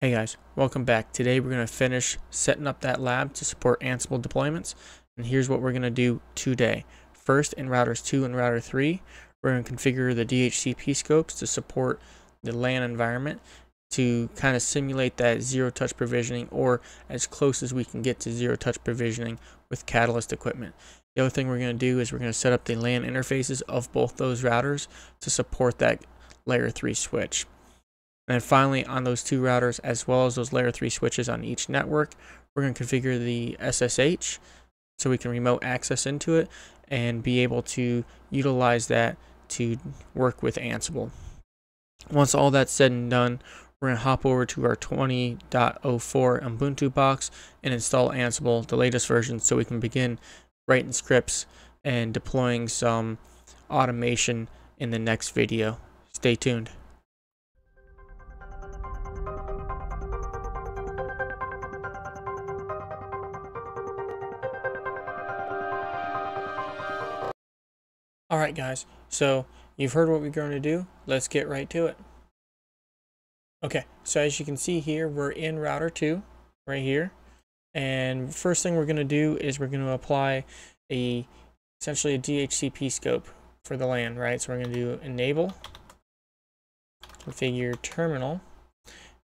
Hey guys, welcome back. Today we're going to finish setting up that lab to support Ansible deployments, and here's what we're going to do today. First, in routers 2 and router 3, we're going to configure the DHCP scopes to support the LAN environment to kind of simulate that zero-touch provisioning, or as close as we can get to zero-touch provisioning with Catalyst equipment. The other thing we're going to do is we're going to set up the LAN interfaces of both those routers to support that layer 3 switch. And then finally, on those two routers, as well as those layer 3 switches on each network, we're going to configure the SSH so we can remote access into it and be able to utilize that to work with Ansible. Once all that's said and done, we're going to hop over to our 20.04 Ubuntu box and install Ansible, the latest version, so we can begin writing scripts and deploying some automation in the next video. Stay tuned. Alright guys, so you've heard what we're going to do. Let's get right to it. Okay, so as you can see here, we're in router 2 right here, and first thing we're going to do is we're going to apply essentially a DHCP scope for the LAN, right? So we're going to do enable, configure terminal,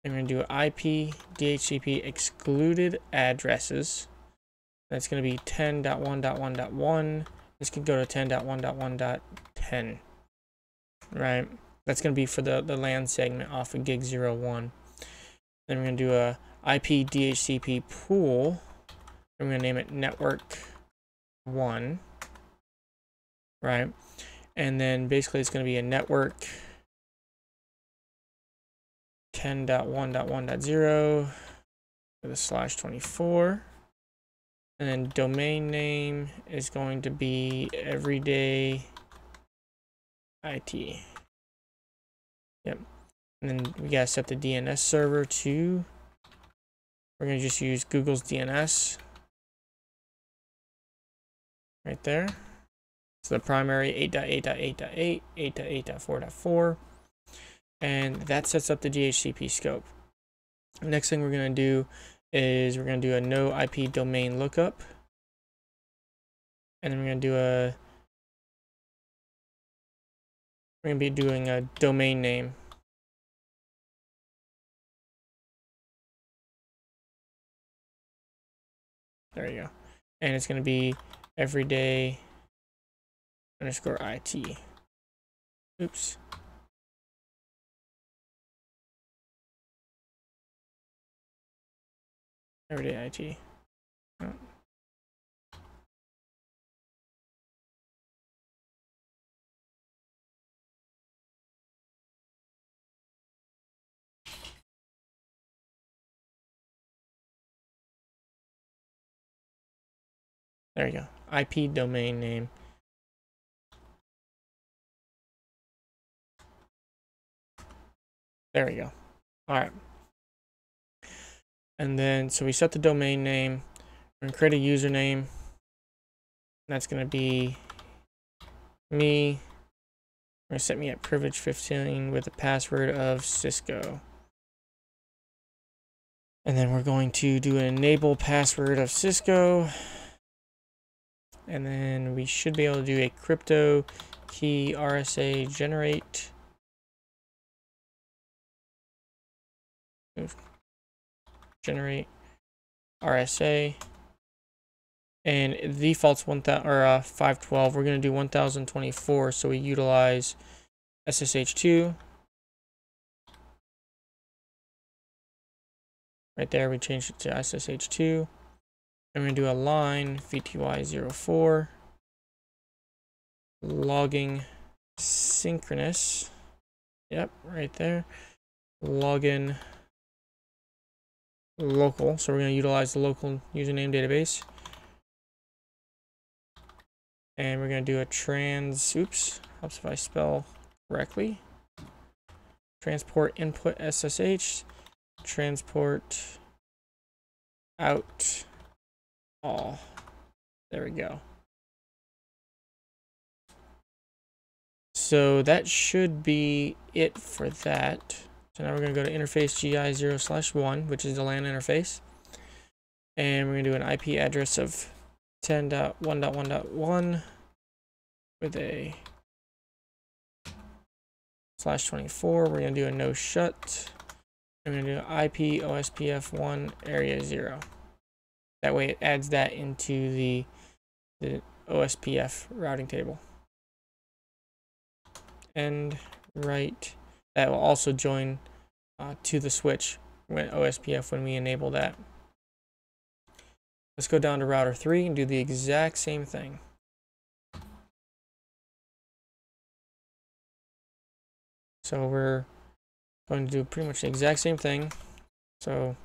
and we're going to do IP DHCP excluded addresses. That's going to be 10.1.1.1. This can go to 10.1.1.10, right? That's going to be for the LAN segment off of gig 01. Then we're going to do a IP DHCP pool. I'm going to name it network 1, right? And then basically it's going to be a network 10.1.1.0 with a /24. And then domain name is going to be everyday IT. Yep. And then we gotta set the DNS server to, we're gonna just use Google's DNS right there. So the primary 8.8.8.8, 8.8.4.4, and that sets up the DHCP scope. The next thing we're gonna do is we're going to do a no IP domain lookup, and then we're going to do a, we're going to be doing a domain name, there you go, and it's going to be everyday _IT. Oops. Everyday IT. Oh. There you go. IP domain name. There we go. All right. And then, so we set the domain name, we're going to create a username, that's going to be me, we're going to set me at privilege 15 with a password of Cisco. And then we're going to do an enable password of Cisco, and then we should be able to do a crypto key RSA generate. Oops. Generate RSA, and it defaults 512. We're going to do 1024, so we utilize SSH2. Right there, we changed it to SSH2. And we're going to do a line VTY04 logging synchronous. Yep, right there. Login local, so we're going to utilize the local username database, and we're going to do a helps if I spell correctly, transport input SSH, transport out all. There we go. So that should be it for that. So now we're going to go to interface GI 0/1, which is the LAN interface. And we're going to do an IP address of 10.1.1.1 with a /24. We're going to do a no shut. We're going to do IP OSPF 1 area 0. That way it adds that into the OSPF routing table. And right, that will also join to the switch when OSPF when we enable that. Let's go down to router 3 and do the exact same thing. So we're going to do pretty much the exact same thing. So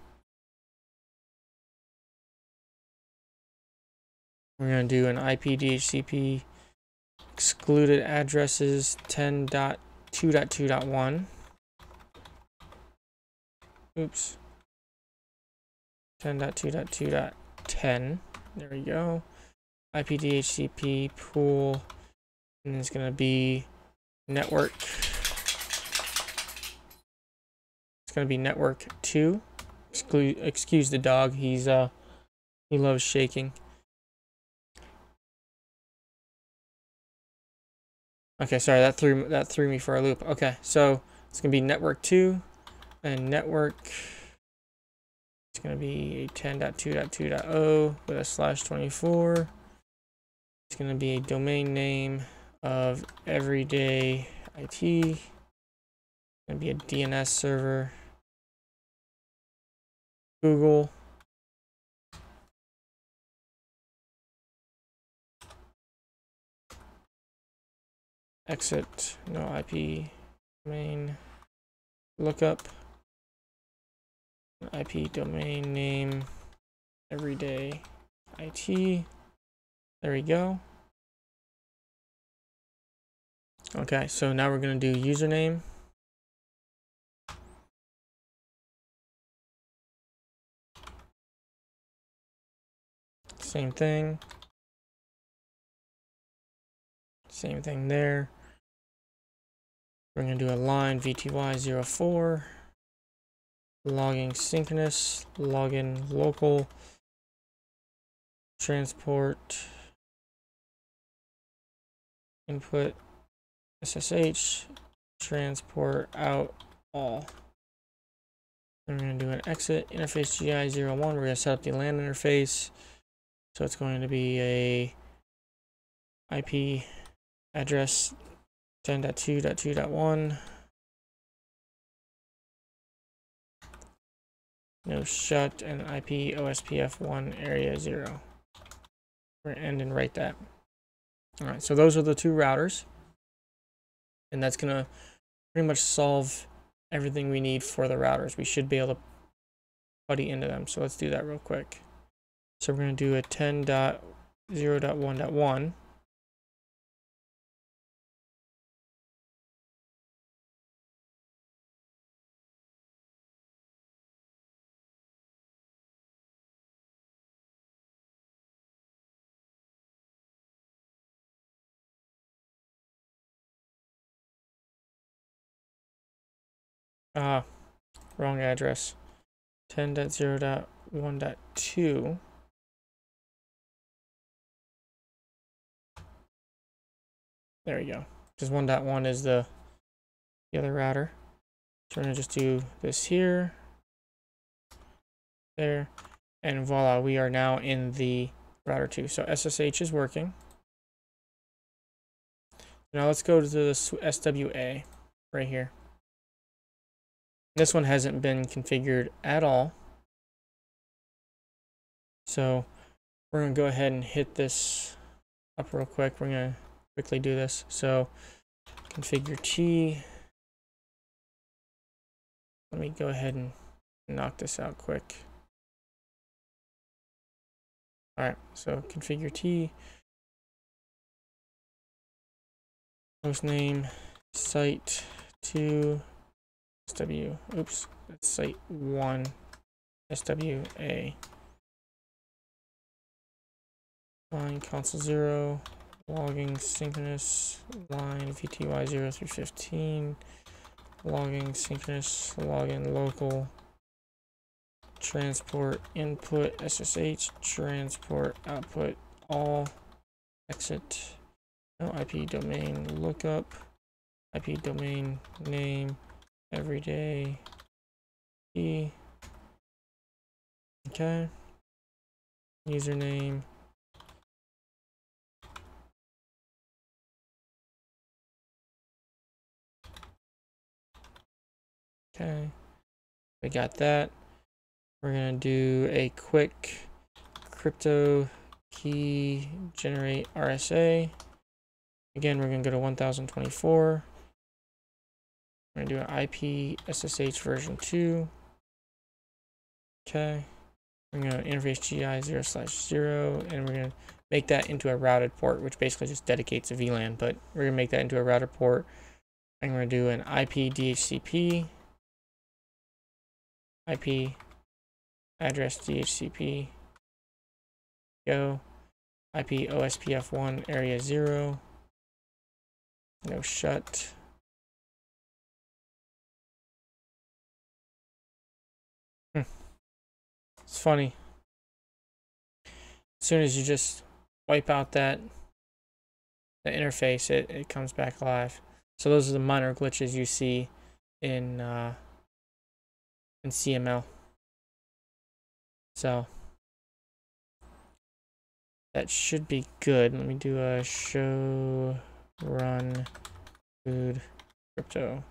we're going to do an IP DHCP excluded addresses 10.2.2.1. Oops. 10.2.2.10. There we go. IP DHCP pool, and it's going to be network. It's going to be network 2. Excuse the dog. He's he loves shaking. Okay, sorry, that threw me for a loop. Okay, so it's gonna be network 2 and network. It's gonna be a 10.2.2.0 with a /24. It's gonna be a domain name of everyday IT. It's gonna be a DNS server. Google. Exit, no IP, domain, lookup, IP domain name, everyday IT. There we go. Okay, so now we're going to do username. Same thing. Same thing there. We're going to do a line VTY 04, logging synchronous, login local, transport, input, SSH, transport out all. And we're going to do an exit, interface GI 01. We're going to set up the LAN interface. So it's going to be a IP address 10.2.2.1. No shut and IP OSPF 1 area 0. We're gonna end and write that. All right, so those are the two routers, and that's gonna pretty much solve everything we need for the routers. We should be able to buddy into them. So let's do that real quick. So we're gonna do a 10.0.1.1. Ah, wrong address. 10.0.1.2. There we go. Because 1.1 is the other router. So we're gonna just do this here, there, and voila, we are now in the router 2. So SSH is working. Now let's go to the SWA right here. This one hasn't been configured at all. So we're gonna go ahead and hit this up real quick. We're gonna quickly do this. So configure T. Let me go ahead and knock this out quick. All right, so configure T. Hostname site 2. SW, oops, that's site 1, SWA. Line console 0, logging synchronous, line VTY 0315, logging, synchronous, login, local, transport, input, SSH, transport, output, all, exit, no IP domain, lookup, IP domain, name, everyday, key, okay, username, okay, we got that. We're gonna do a quick crypto key generate RSA. Again, we're gonna go to 1024. We're gonna do an IP SSH version 2. Okay, we're gonna interface GI 0/0, and we're gonna make that into a routed port, which basically just dedicates a VLAN, but we're gonna make that into a router port. And we're gonna do an IP DHCP. IP address DHCP, go, IP OSPF1 area 0, no shut, It's funny, as soon as you just wipe out the interface, it comes back alive. So those are the minor glitches you see in CML. So that should be good. Let me do a show run food crypto.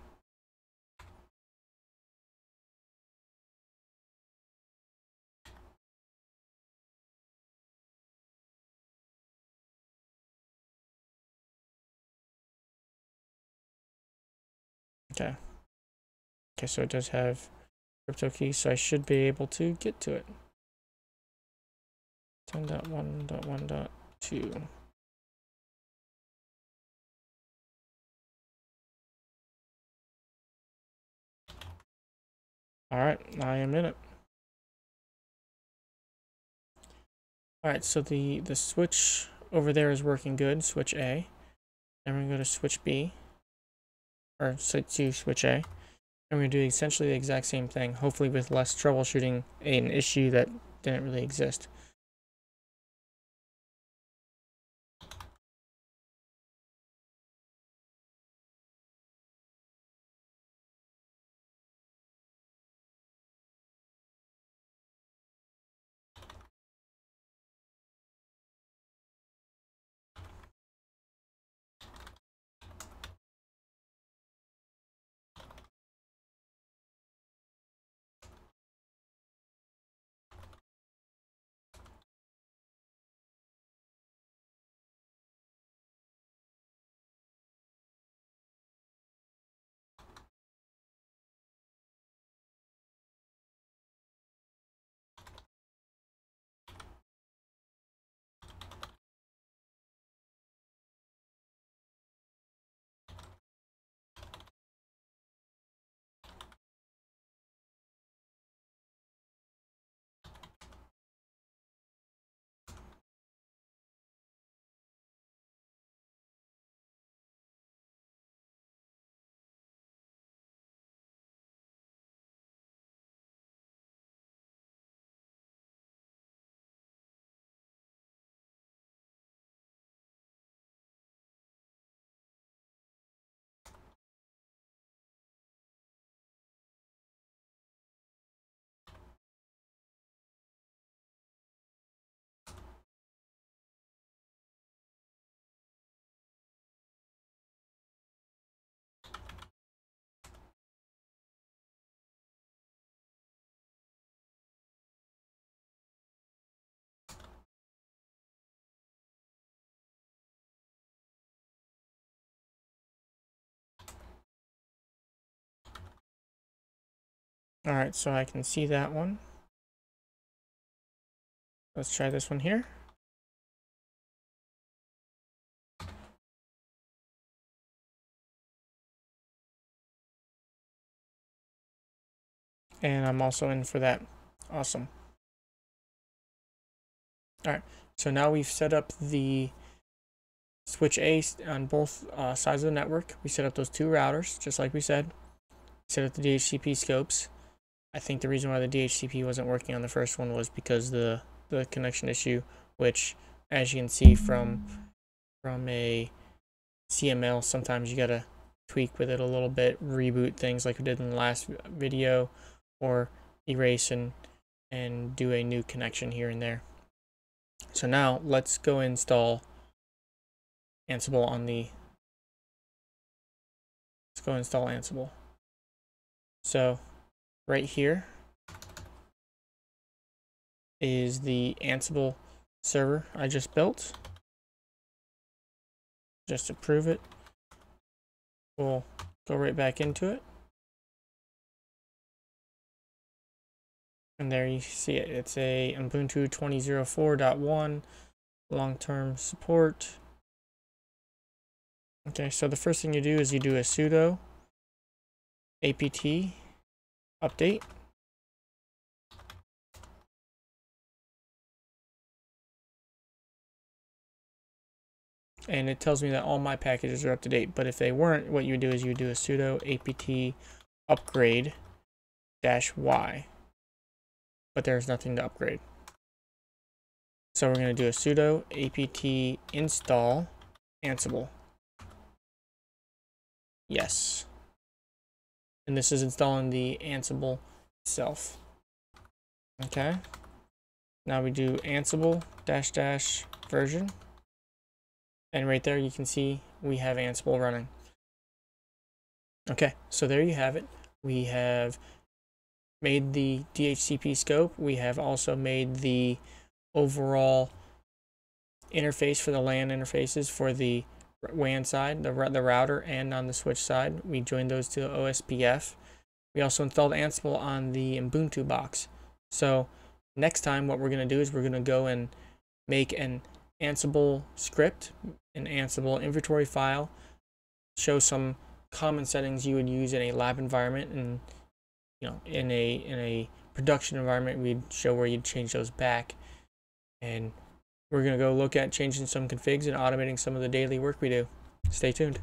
Okay. Okay, so it does have crypto key, so I should be able to get to it. 10.1.1.2. All right, I am in it. All right, so the switch over there is working good, switch A. Then we're going to go to switch B, or switch A. And we're going to do essentially the exact same thing, hopefully with less troubleshooting an issue that didn't really exist. All right, so I can see that one. Let's try this one here. And I'm also in for that. Awesome. All right, so now we've set up the switch A on both sides of the network. We set up those two routers, just like we said. set up the DHCP scopes. I think the reason why the DHCP wasn't working on the first one was because the connection issue, which, as you can see from a CML, sometimes you gotta tweak with it a little bit, reboot things like we did in the last video, or erase and do a new connection here and there. So now let's go install Ansible on the, let's go install Ansible. So right here is the Ansible server I just built. Just to prove it, we'll go right back into it. And there you see it. It's a Ubuntu 20.04.1 long-term support. Okay, so the first thing you do is you do a sudo apt update. And it tells me that all my packages are up to date, but if they weren't, what you do is you do a sudo apt upgrade -y. But there's nothing to upgrade. So we're going to do a sudo apt install Ansible. Yes. And this is installing the Ansible itself. Okay. Now we do Ansible -- version. And right there you can see we have Ansible running. Okay, so there you have it. We have made the DHCP scope. We have also made the overall interface for the LAN interfaces for the WAN side, the router, and on the switch side. We joined those to OSPF. We also installed Ansible on the Ubuntu box. So next time what we're going to do is we're going to go and make an Ansible script, an Ansible inventory file, show some common settings you would use in a lab environment, and you know, in a production environment, we'd show where you'd change those back. And we're going to go look at changing some configs and automating some of the daily work we do. Stay tuned.